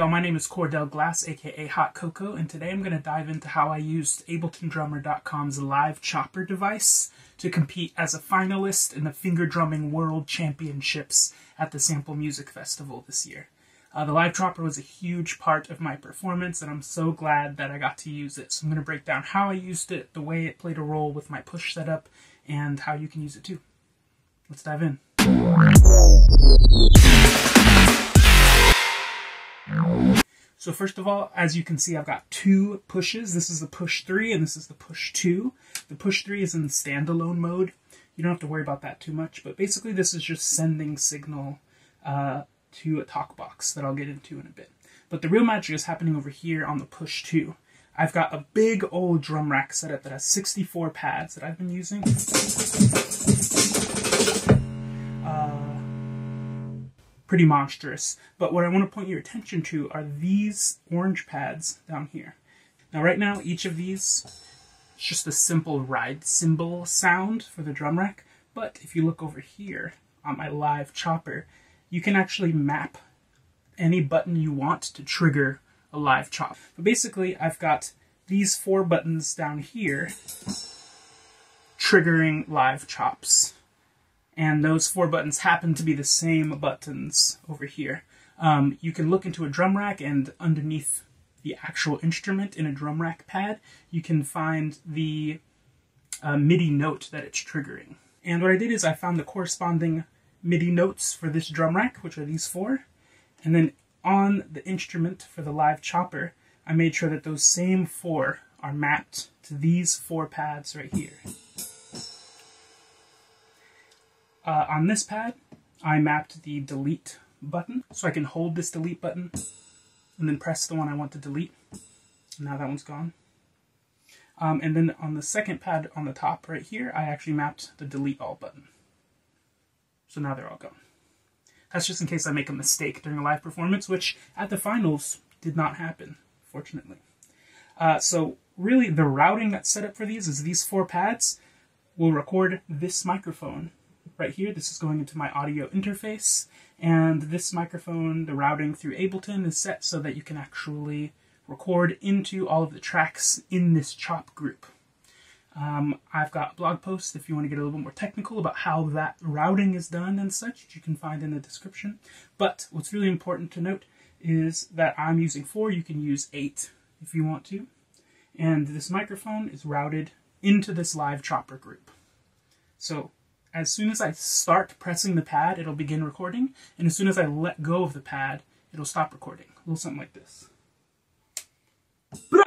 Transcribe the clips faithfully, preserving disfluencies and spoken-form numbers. y'all, my name is Cordell Glass, aka Hot Cocoa, and today I'm going to dive into how I used Ableton Drummer dot com's Live Chopper device to compete as a finalist in the Finger Drumming World Championships at the Sample Music Festival this year. Uh, the Live Chopper was a huge part of my performance, and I'm so glad that I got to use it. So I'm going to break down how I used it, the way it played a role with my push setup, and how you can use it too. Let's dive in. So first of all, as you can see, I've got two pushes. This is the push three and this is the push two. The push three is in standalone mode. You don't have to worry about that too much, but basically this is just sending signal uh, to a talk box that I'll get into in a bit. But the real magic is happening over here on the push two. I've got a big old drum rack setup that has sixty-four pads that I've been using. Pretty monstrous, but what I want to point your attention to are these orange pads down here. Now right now, each of these, it's just a simple ride cymbal sound for the drum rack, but if you look over here on my Live Chopper, you can actually map any button you want to trigger a live chop. But basically, I've got these four buttons down here triggering live chops. And those four buttons happen to be the same buttons over here. Um, you can look into a drum rack, and underneath the actual instrument in a drum rack pad, you can find the uh, MIDI note that it's triggering. And what I did is I found the corresponding MIDI notes for this drum rack, which are these four. And then on the instrument for the Live Chopper, I made sure that those same four are mapped to these four pads right here. Uh, on this pad, I mapped the delete button, so I can hold this delete button and then press the one I want to delete. Now that one's gone. Um, and then on the second pad on the top right here, I actually mapped the delete all button. So now they're all gone. That's just in case I make a mistake during a live performance, which at the finals did not happen, fortunately. Uh, so really the routing that's set up for these is these four pads will record this microphone. Right here, this is going into my audio interface, and this microphone, the routing through Ableton is set so that you can actually record into all of the tracks in this chop group. Um, I've got a blog post if you want to get a little bit more technical about how that routing is done and such, that you can find in the description. But what's really important to note is that I'm using four, you can use eight if you want to, and this microphone is routed into this Live Chopper group. So as soon as I start pressing the pad, it'll begin recording, and as soon as I let go of the pad, it'll stop recording. A little something like this. And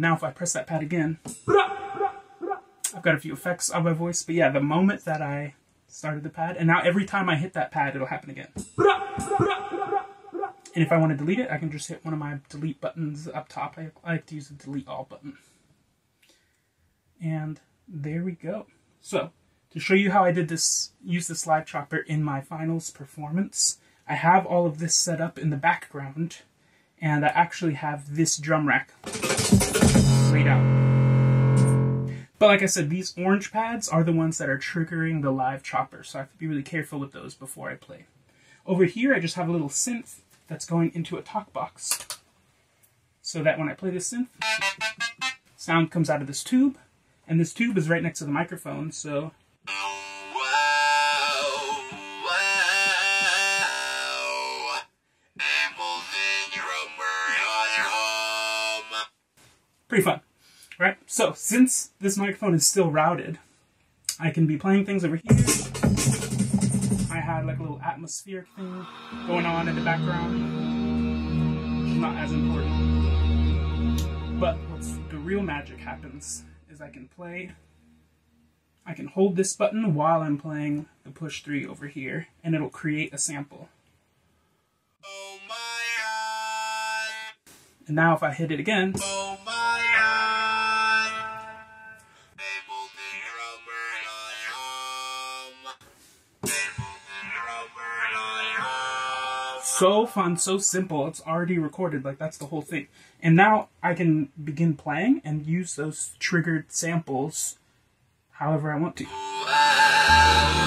now if I press that pad again, I've got a few effects on my voice, but yeah, the moment that I started the pad, and now every time I hit that pad, it'll happen again. And if I want to delete it, I can just hit one of my delete buttons up top. I like to use the delete all button. And there we go. So, to show you how I did this, use this Live Chopper in my finals performance, I have all of this set up in the background, and I actually have this drum rack laid out. But like I said, these orange pads are the ones that are triggering the Live Chopper, so I have to be really careful with those before I play. Over here, I just have a little synth that's going into a talk box, so that when I play this synth, sound comes out of this tube. And this tube is right next to the microphone, so Whoa, whoa. Ableton Drummer dot com. Pretty fun, right? So since this microphone is still routed, I can be playing things over here. I had like a little atmospheric thing going on in the background, which is not as important. But what's the real magic happens is I can play, I can hold this button while I'm playing the push three over here, and it'll create a sample. Oh my God. And now if I hit it again, oh my God. So fun, so simple, it's already recorded, like that's the whole thing. And now I can begin playing and use those triggered samples however I want to.